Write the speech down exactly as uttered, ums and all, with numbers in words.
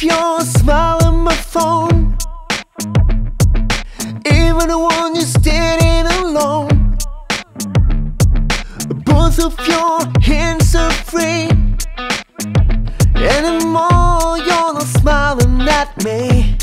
of your smile on my phone, even the one you're standing alone. Both of your hands are free, and the more you're not smiling at me,